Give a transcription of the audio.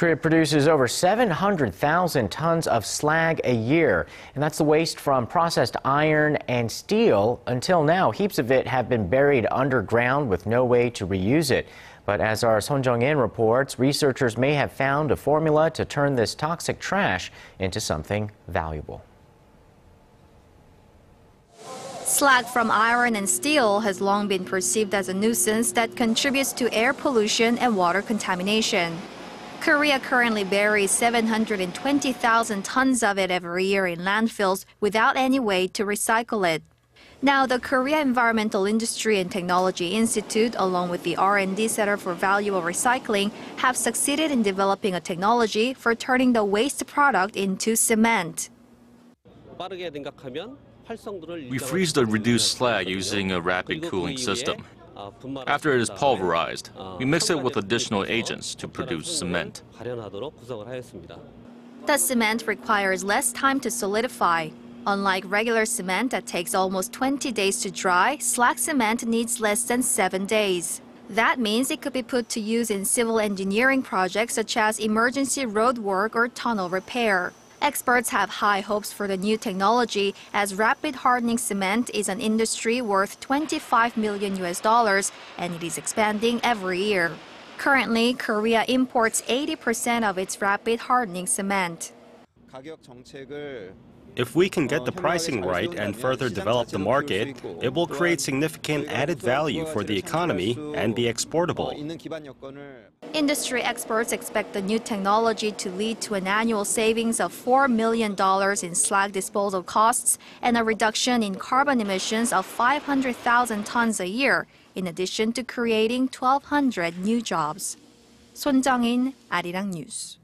Korea produces over 700,000 tons of slag a year, and that's the waste from processed iron and steel. Until now, heaps of it have been buried underground with no way to reuse it. But as our Sohn Jung-in reports, researchers may have found a formula to turn this toxic trash into something valuable. Slag from iron and steel has long been perceived as a nuisance that contributes to air pollution and water contamination. Korea currently buries 720,000 tons of it every year in landfills without any way to recycle it. Now, the Korea Environmental Industry and Technology Institute, along with the R&D Center for Valuable Recycling, have succeeded in developing a technology for turning the waste product into cement. We freeze the reduced slag using a rapid cooling system. After it is pulverized, we mix it with additional agents to produce cement. The cement requires less time to solidify. Unlike regular cement that takes almost 20 days to dry, slag cement needs less than 7 days. That means it could be put to use in civil engineering projects such as emergency road work or tunnel repair. Experts have high hopes for the new technology, as rapid hardening cement is an industry worth $25 million US, and it is expanding every year. Currently, Korea imports 80% of its rapid hardening cement. If we can get the pricing right and further develop the market, it will create significant added value for the economy and be exportable. Industry experts expect the new technology to lead to an annual savings of $4 million in slag disposal costs and a reduction in carbon emissions of 500,000 tons a year, in addition to creating 1,200 new jobs. Sohn Jung-in, Arirang News.